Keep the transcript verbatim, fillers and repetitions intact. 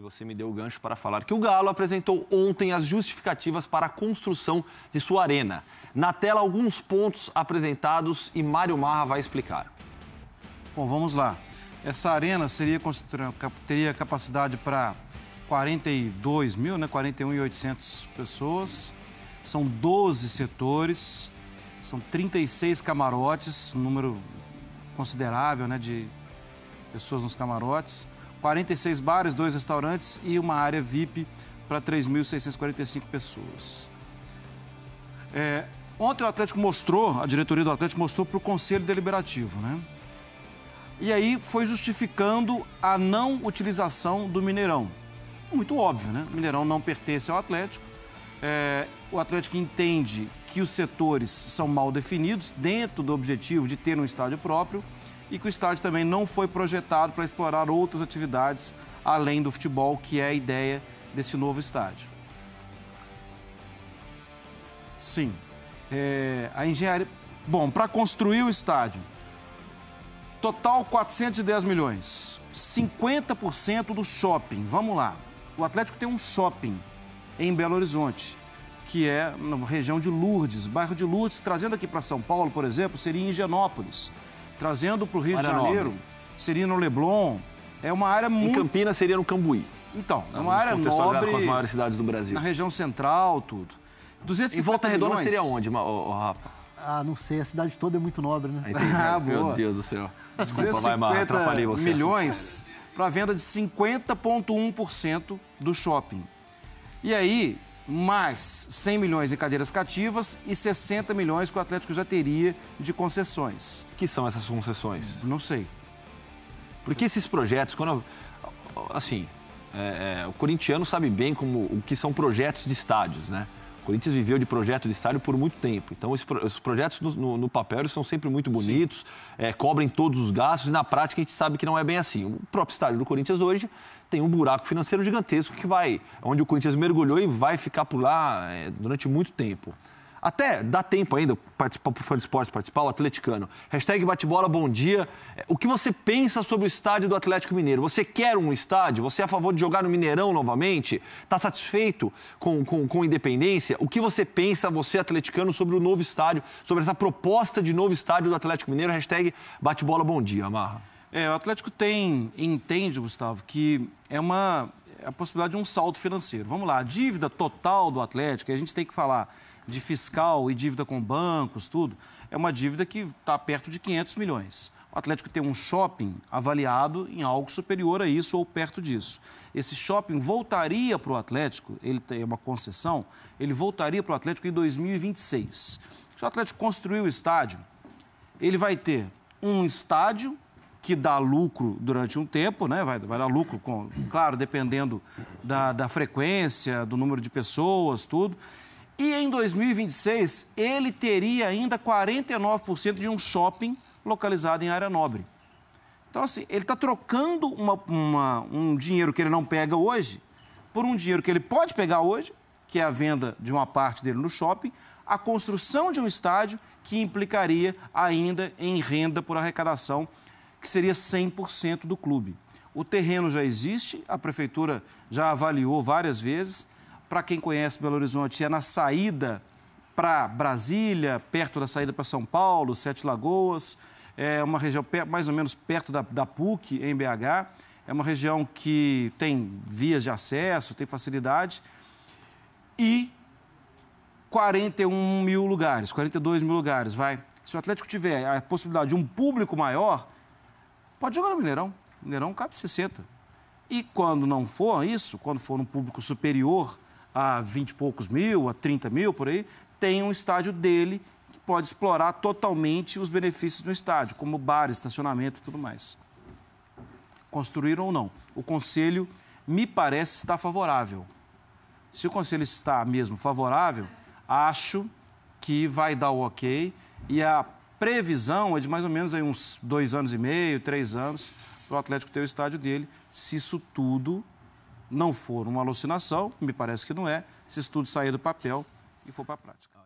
E você me deu o gancho para falar que o Galo apresentou ontem as justificativas para a construção de sua arena. Na tela, alguns pontos apresentados e Mário Marra vai explicar. Bom, vamos lá. Essa arena seria, teria capacidade para quarenta e dois mil, né? quarenta e um mil e oitocentas pessoas. São doze setores, são trinta e seis camarotes, um número considerável, né, de pessoas nos camarotes. quarenta e seis bares, dois restaurantes e uma área V I P para três mil seiscentas e quarenta e cinco pessoas. É, ontem o Atlético mostrou, a diretoria do Atlético mostrou para o Conselho Deliberativo, né? E aí foi justificando a não utilização do Mineirão. Muito óbvio, né? O Mineirão não pertence ao Atlético. É, o Atlético entende que os setores são mal definidos dentro do objetivo de ter um estádio próprio e que o estádio também não foi projetado para explorar outras atividades além do futebol, que é a ideia desse novo estádio. Sim, é, a engenharia... Bom, para construir o estádio, total quatrocentos e dez milhões, cinquenta por cento do shopping. Vamos lá, o Atlético tem um shopping em Belo Horizonte, que é na região de Lourdes, bairro de Lourdes. Trazendo aqui para São Paulo, por exemplo, seria Higienópolis. Trazendo para o Rio de Janeiro, seria no Leblon, é uma área muito... Em Campinas seria no Cambuí. Então, é uma área nobre... Com as maiores cidades do Brasil. Na região central, tudo. E Volta Redonda seria onde, Rafa? Ah, não sei, a cidade toda é muito nobre, né? Ah, boa. Meu Deus do céu. Desculpa, vai, Marra, atrapalhei você. duzentos e cinquenta milhões para a venda de cinquenta vírgula um por cento do shopping. E aí, mais cem milhões de cadeiras cativas e sessenta milhões que o Atlético já teria de concessões. O que são essas concessões? Não sei. Porque esses projetos, quando... Assim, é, é, o corintiano sabe bem como, o que são projetos de estádios, né? O Corinthians viveu de projeto de estádio por muito tempo. Então, os, os projetos no, no, no papel são sempre muito bonitos, é, cobrem todos os gastos e, na prática, a gente sabe que não é bem assim. O próprio estádio do Corinthians hoje tem um buraco financeiro gigantesco que vai... Onde o Corinthians mergulhou e vai ficar por lá é, durante muito tempo. Até dá tempo ainda participar para o Fã de Esportes, participar, o atleticano. Hashtag Bate Bola, bom dia. O que você pensa sobre o estádio do Atlético Mineiro? Você quer um estádio? Você é a favor de jogar no Mineirão novamente? Está satisfeito com, com, com independência? O que você pensa, você atleticano, sobre o novo estádio, sobre essa proposta de novo estádio do Atlético Mineiro? Hashtag Bate Bola, bom dia, Marra. É, o Atlético tem, entende, Gustavo, que é uma a possibilidade de um saldo financeiro. Vamos lá, a dívida total do Atlético, a gente tem que falar... de fiscal e dívida com bancos, tudo, é uma dívida que está perto de quinhentos milhões. O Atlético tem um shopping avaliado em algo superior a isso ou perto disso. Esse shopping voltaria para o Atlético, ele tem uma concessão, ele voltaria para o Atlético em dois mil e vinte e seis. Se o Atlético construir o estádio, ele vai ter um estádio que dá lucro durante um tempo, né? vai, vai dar lucro, com, claro, dependendo da, da frequência, do número de pessoas, tudo. E em dois mil e vinte e seis, ele teria ainda quarenta e nove por cento de um shopping localizado em área nobre. Então, assim, ele está trocando uma, uma, um dinheiro que ele não pega hoje por um dinheiro que ele pode pegar hoje, que é a venda de uma parte dele no shopping, a construção de um estádio que implicaria ainda em renda por arrecadação, que seria cem por cento do clube. O terreno já existe, a prefeitura já avaliou várias vezes. Para quem conhece Belo Horizonte, é na saída para Brasília, perto da saída para São Paulo, Sete Lagoas. É uma região mais ou menos perto da, da P U C, em B H. É uma região que tem vias de acesso, tem facilidade. E quarenta e um mil lugares, quarenta e dois mil lugares, vai. Se o Atlético tiver a possibilidade de um público maior, pode jogar no Mineirão. O Mineirão cabe sessenta. E quando não for isso, quando for um público superior a vinte e poucos mil, a trinta mil, por aí, tem um estádio dele que pode explorar totalmente os benefícios do estádio, como bares, estacionamento e tudo mais. Construíram ou não? O Conselho, me parece, está favorável. Se o Conselho está mesmo favorável, acho que vai dar o ok. E a previsão é de mais ou menos aí uns dois anos e meio, três anos, para o Atlético ter o estádio dele, se isso tudo... não for uma alucinação, me parece que não é, se isso tudo sair do papel e for para a prática.